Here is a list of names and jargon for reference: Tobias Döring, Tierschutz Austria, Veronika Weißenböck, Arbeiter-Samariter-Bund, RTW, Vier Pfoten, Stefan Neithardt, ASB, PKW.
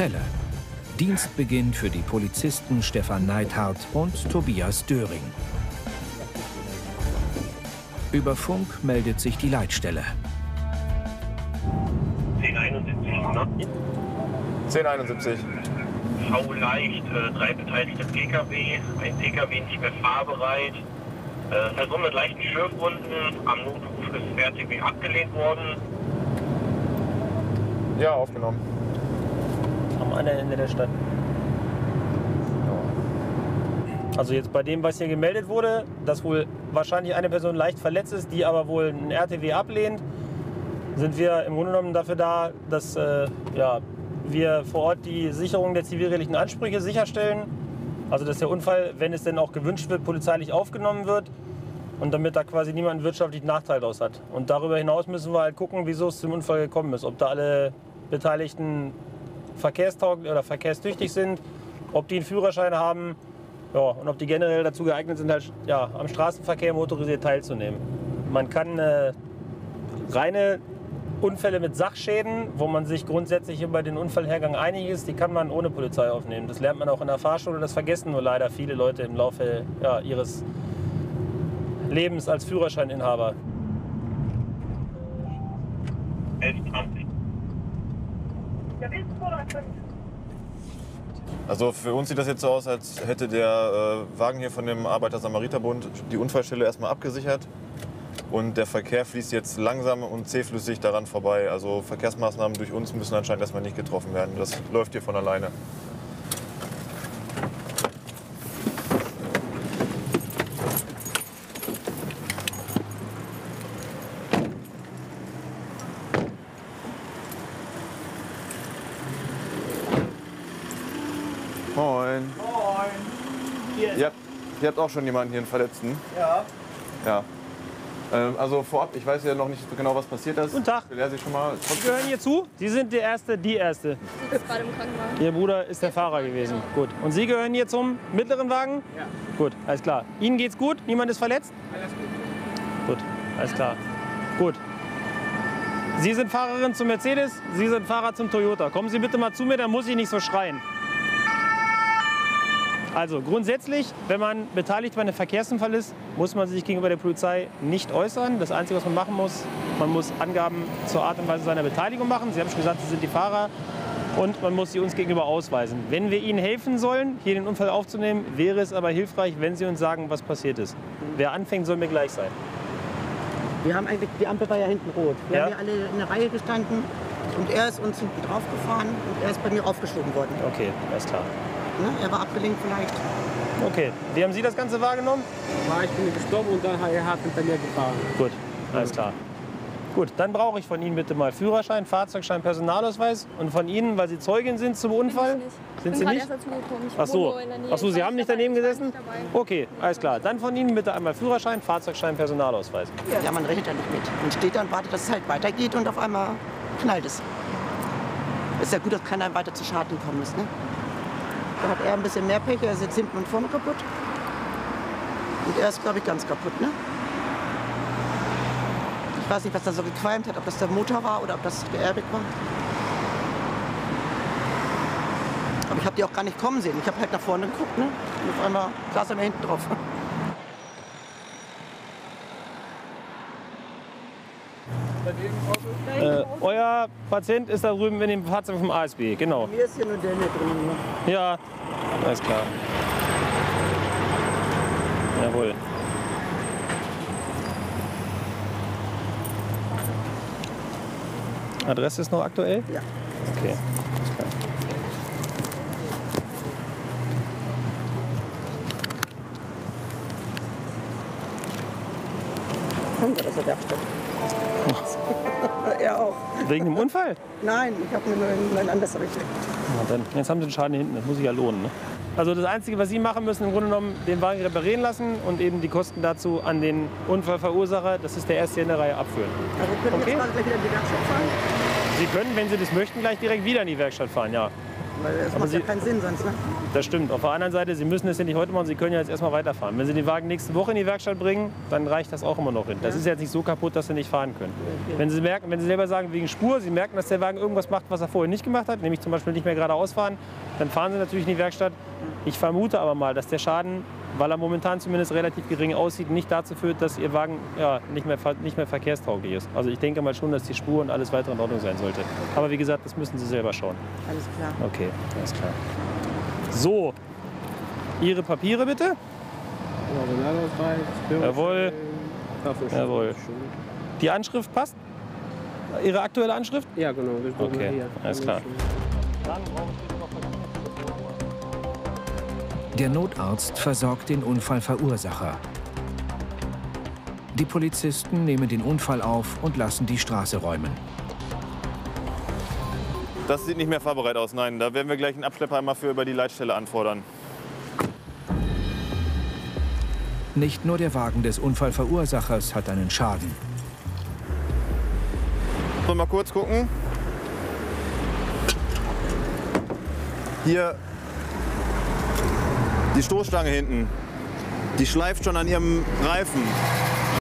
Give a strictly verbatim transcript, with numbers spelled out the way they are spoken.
Zelle. Dienstbeginn für die Polizisten Stefan Neithardt und Tobias Döring. Über Funk meldet sich die Leitstelle. zehn einundsiebzig, ne? zehn einundsiebzig. V leicht, äh, drei beteiligte P K W, ein P K W nicht mehr fahrbereit. Äh, Person mit leichten Schürfwunden, am Notruf ist R T W abgelehnt worden. Ja, aufgenommen. Am anderen Ende der Stadt. Also jetzt bei dem, was hier gemeldet wurde, dass wohl wahrscheinlich eine Person leicht verletzt ist, die aber wohl einen R T W ablehnt, sind wir im Grunde genommen dafür da, dass äh, ja, wir vor Ort die Sicherung der zivilrechtlichen Ansprüche sicherstellen. Also dass der Unfall, wenn es denn auch gewünscht wird, polizeilich aufgenommen wird und damit da quasi niemand einen wirtschaftlichen Nachteil draus hat. Und darüber hinaus müssen wir halt gucken, wieso es zum Unfall gekommen ist, ob da alle Beteiligten verkehrstauglich oder verkehrstüchtig sind, ob die einen Führerschein haben. Ja, und ob die generell dazu geeignet sind, halt, ja, am Straßenverkehr motorisiert teilzunehmen. Man kann äh, reine Unfälle mit Sachschäden, wo man sich grundsätzlich über den Unfallhergang einig ist, die kann man ohne Polizei aufnehmen. Das lernt man auch in der Fahrschule, das vergessen nur leider viele Leute im Laufe ja, ihres Lebens als Führerscheininhaber. Also für uns sieht das jetzt so aus, als hätte der äh, Wagen hier von dem Arbeiter-Samariter-Bund die Unfallstelle erstmal abgesichert und der Verkehr fließt jetzt langsam und zähflüssig daran vorbei. Also Verkehrsmaßnahmen durch uns müssen anscheinend erstmal nicht getroffen werden. Das läuft hier von alleine. Moin. Moin. Hier. Ihr, habt, ihr habt auch schon jemanden hier, einen Verletzten? Ja. Ja. Ähm, also vorab, ich weiß ja noch nicht genau, was passiert ist. Guten Tag. Ich lehre Sie schon mal. Sie gehören hier zu? Sie sind der Erste, die Erste. Ich sitze gerade im Krankenwagen. Ihr Bruder ist der Fahrer gewesen. Ja. Gut. Und Sie gehören hier zum mittleren Wagen? Ja. Gut, alles klar. Ihnen geht's gut? Niemand ist verletzt? Alles gut. Gut, alles klar. Gut. Sie sind Fahrerin zum Mercedes, Sie sind Fahrer zum Toyota. Kommen Sie bitte mal zu mir, dann muss ich nicht so schreien. Also grundsätzlich, wenn man beteiligt bei einem Verkehrsunfall ist, muss man sich gegenüber der Polizei nicht äußern. Das Einzige, was man machen muss, man muss Angaben zur Art und Weise seiner Beteiligung machen. Sie haben schon gesagt, Sie sind die Fahrer und man muss sie uns gegenüber ausweisen. Wenn wir Ihnen helfen sollen, hier den Unfall aufzunehmen, wäre es aber hilfreich, wenn Sie uns sagen, was passiert ist. Wer anfängt, soll mir gleich sein. Wir haben eigentlich, die Ampel war ja hinten rot. Wir ja? haben ja alle in der Reihe gestanden und er ist uns hinten drauf gefahren und er ist bei mir aufgeschoben worden. Okay, alles klar. Er war abgelenkt vielleicht. Okay, wie haben Sie das Ganze wahrgenommen? Ja, ich bin gestorben und dann hat er hart hinter mir gefahren. Gut, alles klar. Gut, dann brauche ich von Ihnen bitte mal Führerschein, Fahrzeugschein, Personalausweis. Und von Ihnen, weil Sie Zeugin sind zum Unfall? Bin ich nicht. Sind Sie nicht? Ach so. Ach so, Sie haben nicht daneben gesessen? Okay, alles klar. Dann von Ihnen bitte einmal Führerschein, Fahrzeugschein, Personalausweis. Ja, man rechnet ja nicht mit. Man steht da und wartet, dass es halt weitergeht und auf einmal knallt es. Ist ja gut, dass keiner weiter zu Schaden gekommen ist, ne? Da hat er ein bisschen mehr Pech, er ist jetzt hinten und vorne kaputt. Und er ist, glaube ich, ganz kaputt, ne? Ich weiß nicht, was da so gequalmt hat, ob das der Motor war oder ob das der Airbag war. Aber ich habe die auch gar nicht kommen sehen. Ich habe halt nach vorne geguckt, ne? Und auf einmal saß er mir hinten drauf. Äh, euer Patient ist da drüben in dem Fahrzeug vom A S B, genau. Bei mir ist hier nur der hier drüben. Ne? Ja, alles klar. Jawohl. Adresse ist noch aktuell? Ja. Okay. Alles klar. Kommt er aus der Werkstatt? Er auch. Wegen dem Unfall? Nein, ich habe mir nur ein anderes errichtet. Jetzt haben Sie den Schaden hinten, das muss ich ja lohnen. Ne? Also das Einzige, was Sie machen müssen, im Grunde genommen den Wagen reparieren lassen und eben die Kosten dazu an den Unfallverursacher, das ist der erste in der Reihe, abführen. Also können Sie okay? jetzt gleich wieder in die Werkstatt fahren? Sie können, wenn Sie das möchten, gleich direkt wieder in die Werkstatt fahren, ja. weil das macht ja keinen Sinn sonst. Ne? Das stimmt. Auf der anderen Seite, Sie müssen es ja nicht heute machen, Sie können ja jetzt erstmal weiterfahren. Wenn Sie den Wagen nächste Woche in die Werkstatt bringen, dann reicht das auch immer noch hin. Das ja. ist jetzt nicht so kaputt, dass Sie nicht fahren können. Okay. Wenn Sie merken, wenn Sie selber sagen, wegen Spur, Sie merken, dass der Wagen irgendwas macht, was er vorher nicht gemacht hat, nämlich zum Beispiel nicht mehr geradeaus fahren, dann fahren Sie natürlich in die Werkstatt. Ich vermute aber mal, dass der Schaden, weil er momentan zumindest relativ gering aussieht, nicht dazu führt, dass Ihr Wagen ja, nicht mehr, nicht mehr verkehrstauglich ist. Also ich denke mal schon, dass die Spur und alles weitere in Ordnung sein sollte. Aber wie gesagt, das müssen Sie selber schauen. Alles klar. Okay, alles klar. So, Ihre Papiere bitte. Jawohl. Jawohl. Die Anschrift passt? Ihre aktuelle Anschrift? Ja, genau. Okay, alles klar. Der Notarzt versorgt den Unfallverursacher. Die Polizisten nehmen den Unfall auf und lassen die Straße räumen. Das sieht nicht mehr fahrbereit aus, nein. Da werden wir gleich einen Abschlepper einmal für über die Leitstelle anfordern. Nicht nur der Wagen des Unfallverursachers hat einen Schaden. Sollen wir mal kurz gucken? Hier. Die Stoßstange hinten, die schleift schon an ihrem Reifen.